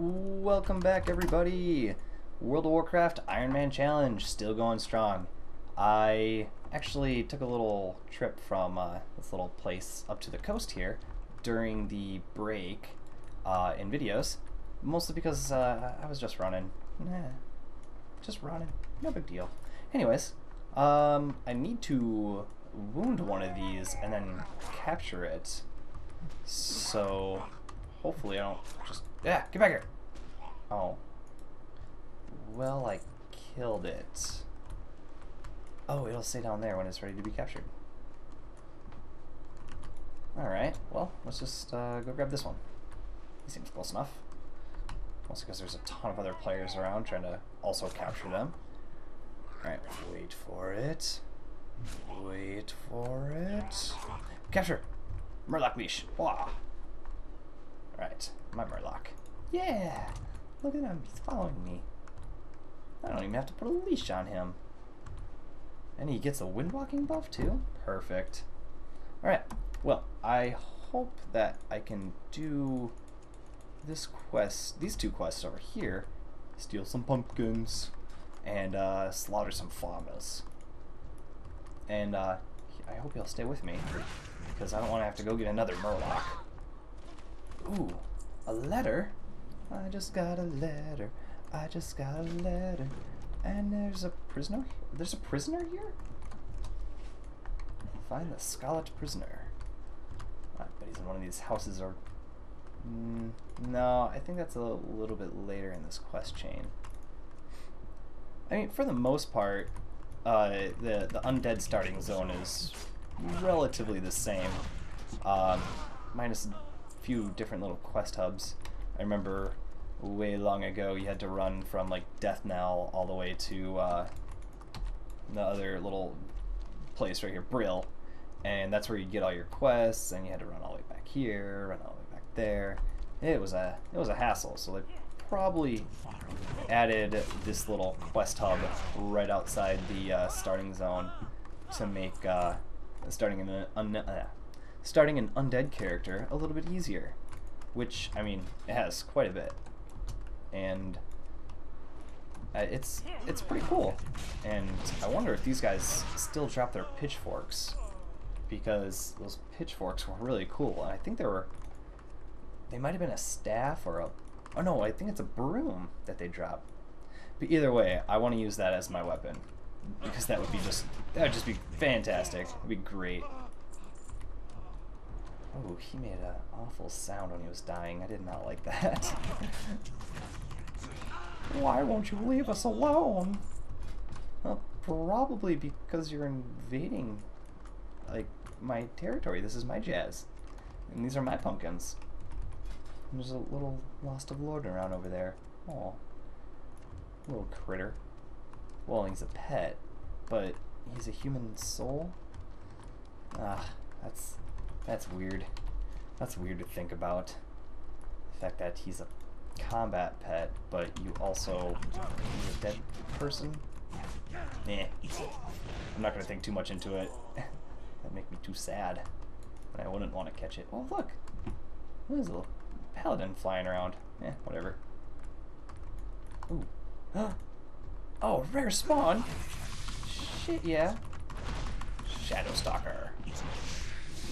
Welcome back, everybody. World of Warcraft Ironman Challenge still going strong. I actually took a little trip from this little place up to the coast here during the break in videos, mostly because I was just running. No big deal. Anyways, I need to wound one of these and then capture it. So hopefully I don't just... Yeah, get back here! Oh. Well, I killed it. Oh, it'll stay down there when it's ready to be captured. Alright, well, let's just go grab this one. He seems close enough. Mostly because there's a ton of other players around trying to also capture them. Alright, wait for it. Wait for it. Capture! Murloc leash! Wah! Alright, my Murloc. Yeah! Look at him, he's following me. I don't even have to put a leash on him. And he gets a windwalking buff too? Perfect. Alright, well, I hope that I can do this quest, these two quests over here. Steal some pumpkins and slaughter some famas. And I hope he'll stay with me, because I don't want to have to go get another Murloc. Ooh, a letter? I just got a letter. I just got a letter. And there's a prisoner? There's a prisoner here? Find the scarlet prisoner. I bet he's in one of these houses or... no, I think that's a little bit later in this quest chain. I mean, for the most part, the undead starting zone is relatively the same. Minus a few different little quest hubs. I remember way long ago you had to run from like Deathknell all the way to the other little place right here, Brill, and that's where you get all your quests, and you had to run all the way back here, run all the way back there. It was a hassle, so they probably added this little quest hub right outside the starting zone to make starting an undead character a little bit easier. Which, I mean, it has quite a bit, and it's pretty cool. And I wonder if these guys still drop their pitchforks, because those pitchforks were really cool. And I think they might have been a staff or a, oh no, I think it's a broom that they drop. But either way, I want to use that as my weapon, because that would just be fantastic. It'd be great. Oh, he made an awful sound when he was dying. I did not like that. Why won't you leave us alone? Well, probably because you're invading, like, my territory. This is my jazz. And these are my pumpkins. And there's a little lost of lord around over there. Aw. Little critter. Well, he's a pet, but he's a human soul? Ah, that's weird. That's weird to think about. The fact that he's a combat pet, but you also... He's a dead person? Eh. I'm not going to think too much into it. That'd make me too sad. And I wouldn't want to catch it. Oh, look! There's a little paladin flying around. Eh, whatever. Ooh. Oh, rare spawn! Shit, yeah. Shadowstalker.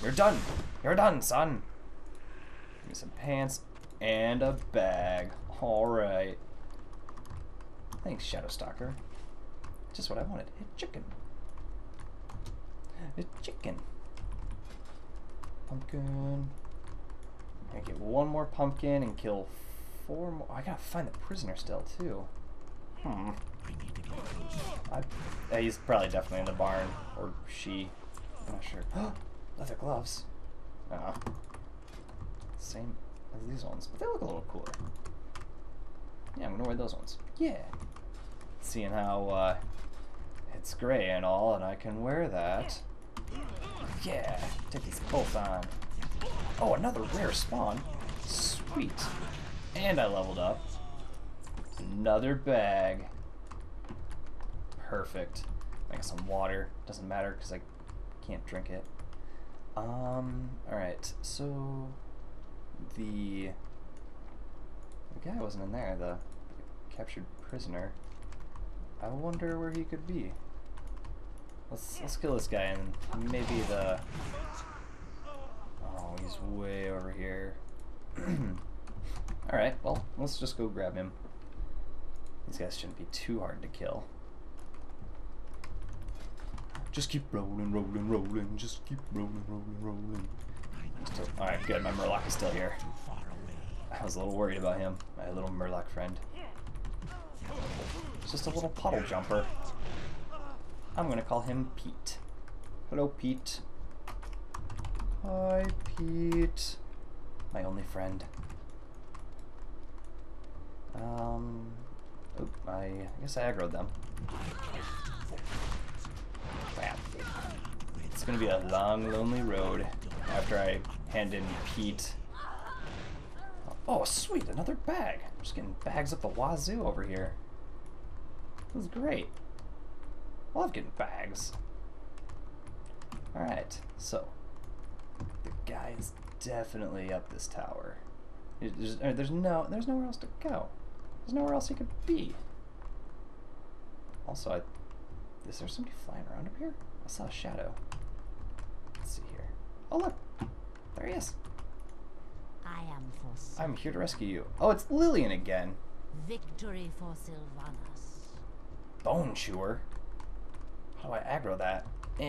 You're done! You're done, son! Give me some pants and a bag. Alright. Thanks, Shadowstalker. Just what I wanted. A chicken. A chicken. Pumpkin. I'm gonna get one more pumpkin and kill four more. I gotta find the prisoner still, too. Hmm. He's probably definitely in the barn. Or she. I'm not sure. Leather gloves. Same as these ones, but they look a little cooler. Yeah, I'm gonna wear those ones. Yeah. Seeing how it's gray and all, and I can wear that. Yeah. Take these both on. Oh, another rare spawn. Sweet. And I leveled up. Another bag. Perfect. I got some water. Doesn't matter because I can't drink it. Alright, so the guy wasn't in there, the captured prisoner. I wonder where he could be. Let's kill this guy and maybe the... Oh, he's way over here. Alright, well, let's just go grab him. These guys shouldn't be too hard to kill. Just keep rolling, rolling, rolling. Just keep rolling, rolling, rolling. Alright, good. My Murloc is still here. I was a little worried about him, my little Murloc friend. It's just a little puddle jumper. I'm gonna call him Pete. Hello, Pete. Hi, Pete. My only friend. Oh, I guess I aggroed them. Wow. It's gonna be a long, lonely road after I hand in Pete. Oh, sweet, another bag. I'm just getting bags up the wazoo over here. This is great. I love getting bags. Alright, so the guy is definitely up this tower. There's nowhere else to go. There's nowhere else he could be. Also, is there somebody flying around up here? I saw a shadow. Let's see here. Oh, look! There he is. I'm here to rescue you. Oh, it's Lillian again. Victory for Sylvanas. Bone chewer. How do I aggro that? I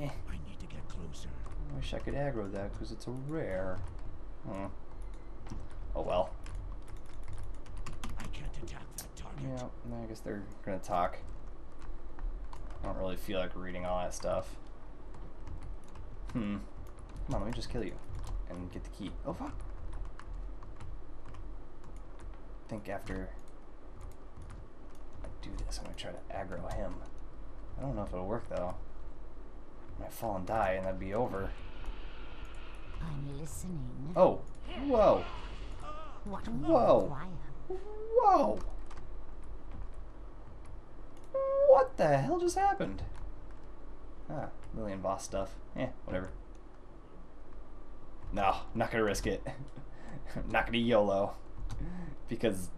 need to get closer. I wish I could aggro that because it's a rare. Oh well. I can't attack that target. Yeah, I guess they're gonna talk. I don't really feel like reading all that stuff. Come on, let me just kill you and get the key. Oh fuck! I think after I do this, I'm gonna try to aggro him. I don't know if it'll work though. I might fall and die, and that'd be over. I'm listening. Oh! Whoa! Whoa! Whoa! What the hell just happened? Ah, Lillian boss stuff. Whatever. No, I'm not gonna risk it. I'm not gonna YOLO. Because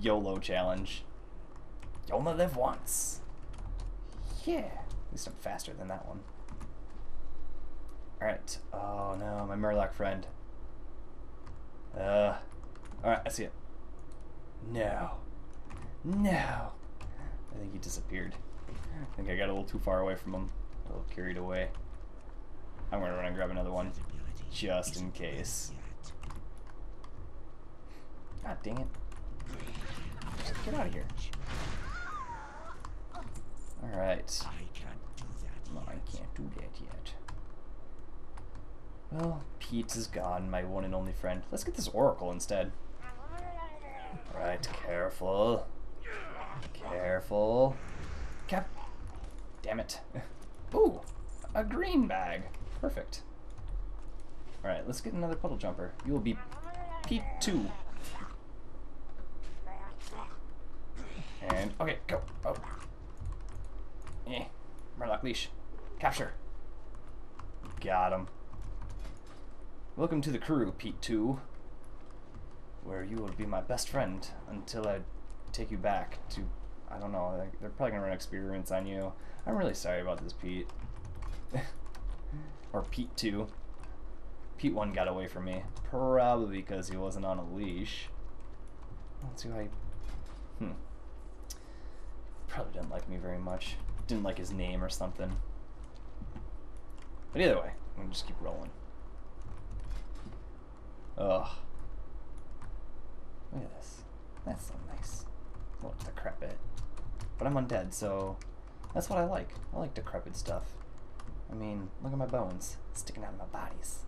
YOLO challenge. You only live once. Yeah. At least I'm faster than that one. Alright. Oh no, my Murloc friend. Alright, I see it. No. No. I think he disappeared. I think I got a little too far away from him. A little carried away. I'm gonna run and grab another one. Just in case. God dang it. Just get out of here. Alright. No, I can't do that yet. Well, Pete is gone, my one and only friend. Let's get this Oracle instead. Alright, careful. Careful. Cap. Damn it. Ooh, a green bag. Perfect. Alright, let's get another puddle jumper. You will be Pete 2. And, okay, go. Oh. Murloc leash. Capture. Got him. Welcome to the crew, Pete 2. Where you will be my best friend until I take you back to... I don't know, they're probably going to run experiments on you. I'm really sorry about this, Pete. Or Pete 2. Pete 1 got away from me, probably because he wasn't on a leash. Let's see how he... Probably didn't like me very much. Didn't like his name or something. But either way, I'm gonna just keep rolling. Ugh. Look at this. That's so nice. A little decrepit. But I'm undead, so that's what I like. I like decrepit stuff. I mean, look at my bones sticking out of my bodies.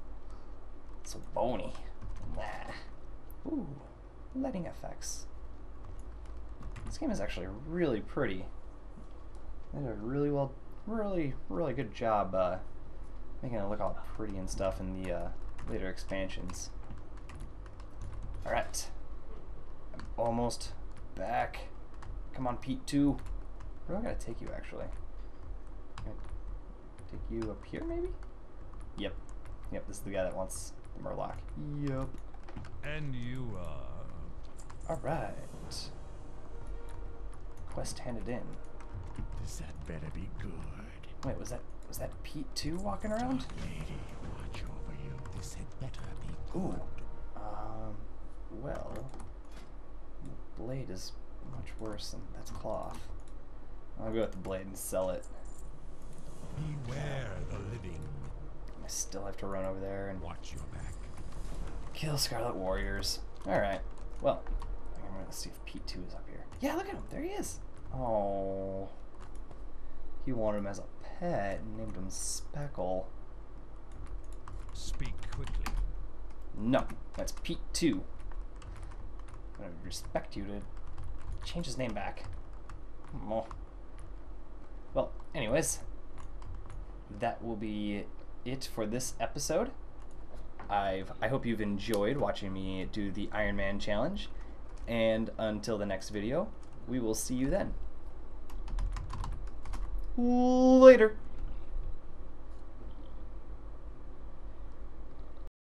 So bony. Nah. Ooh, lighting effects. This game is actually really pretty. They did a really well, really good job making it look all pretty and stuff in the later expansions. All right, I'm almost back. Come on, Pete 2. Where do I gotta take you actually? Take you up here maybe? Yep. Yep. This is the guy that wants the Murloc. Yep. And you are Alright. Quest handed in. Does that better be good? Wait, was that Pete too walking around? Dark lady, watch over you. This had better be good. Ooh. Well, the blade is much worse than that's cloth. I'll go with the blade and sell it. Beware the living. I still have to run over there and watch your back. Kill Scarlet Warriors. Alright. Well, I'm gonna see if Pete 2 is up here. Yeah, look at him. There he is. Oh. He wanted him as a pet and named him Speckle. Speak quickly. No, that's Pete 2. I'm gonna respect you to change his name back. Oh. Well, anyways, that will be it for this episode. I hope you've enjoyed watching me do the Ironman Challenge, and until the next video, we will see you then. Later!